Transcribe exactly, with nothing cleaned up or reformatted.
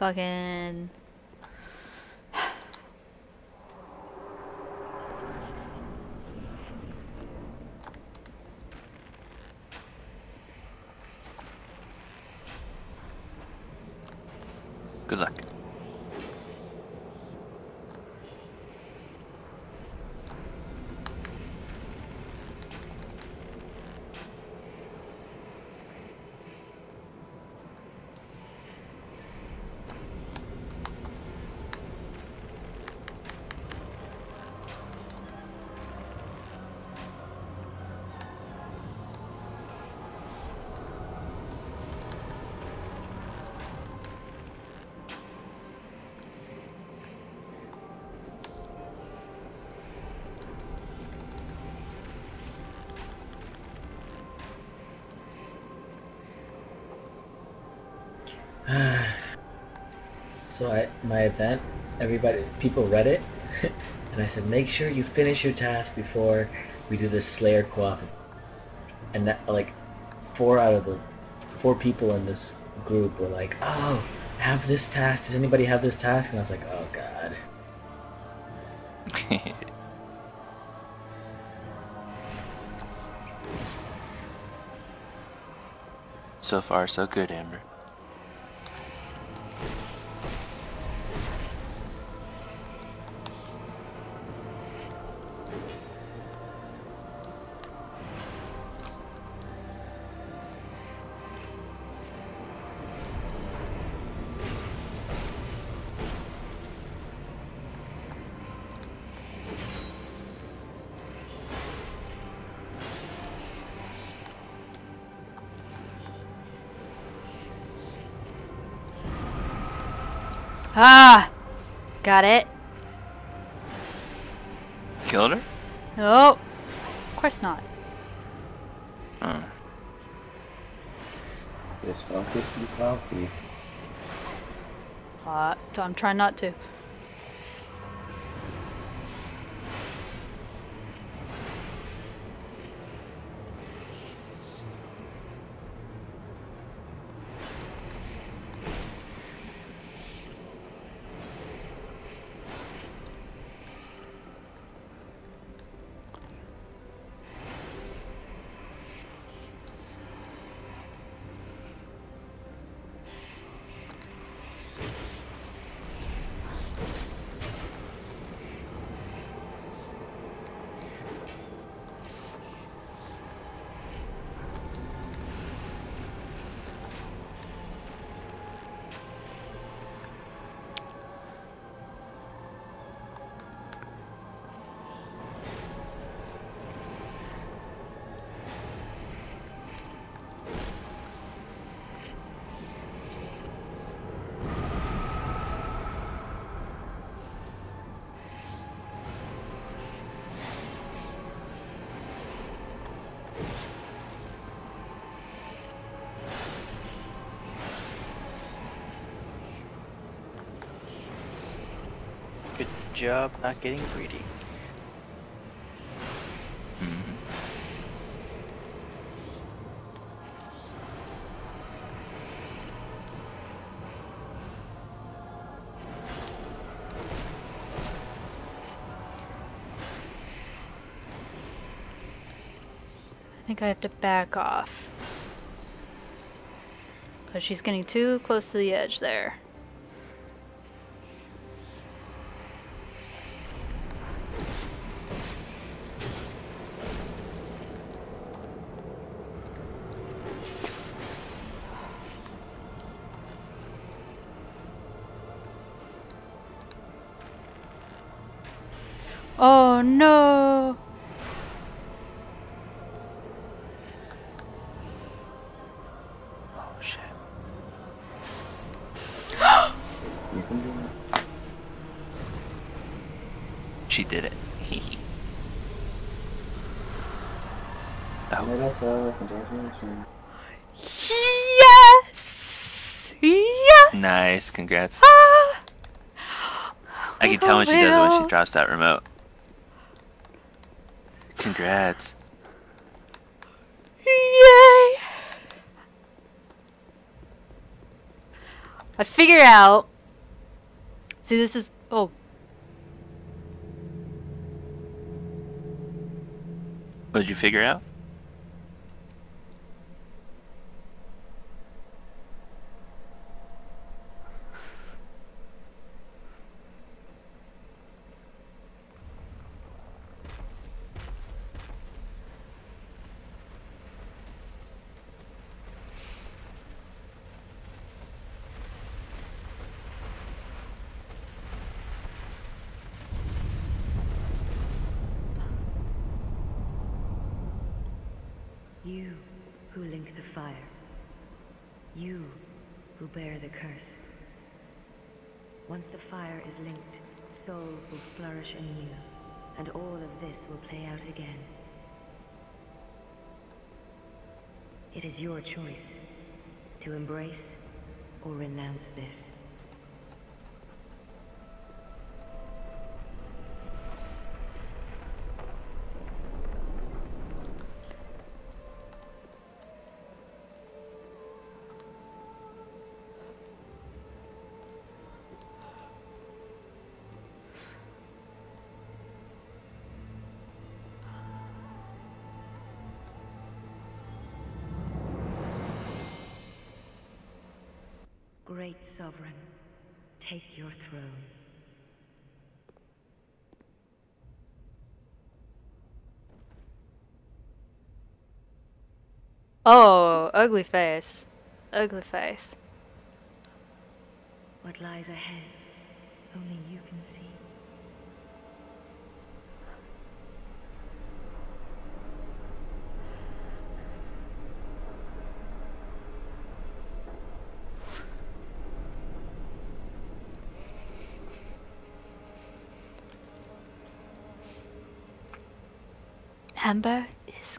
Fucking... Good luck. So at my event, everybody, people read it, and I said, make sure you finish your task before we do this Slayer co-op. And that, like, four out of the four people in this group were like, oh, have this task. Does anybody have this task? And I was like, oh god. So far, so good, Amber. Ah! Got it. Killed her? No. Of course not. Hmm. Just focus and copy. Uh, so I'm trying not to. Good job not getting greedy. I think I have to back off. Because she's getting too close to the edge there. Oh no! Oh shit. She did it. Hehe. Oh. Yes! Yes! Nice, congrats. Ah! I can oh, tell when she does when she drops that remote. Congrats. Yay! I figured out. See, this is... Oh. What did you figure out? You who link the fire, you who bear the curse. Once the fire is linked, souls will flourish anew, and all of this will play out again. It is your choice to embrace or renounce this. Great Sovereign, take your throne. Oh, ugly face. Ugly face. What lies ahead, only you can see. Amber is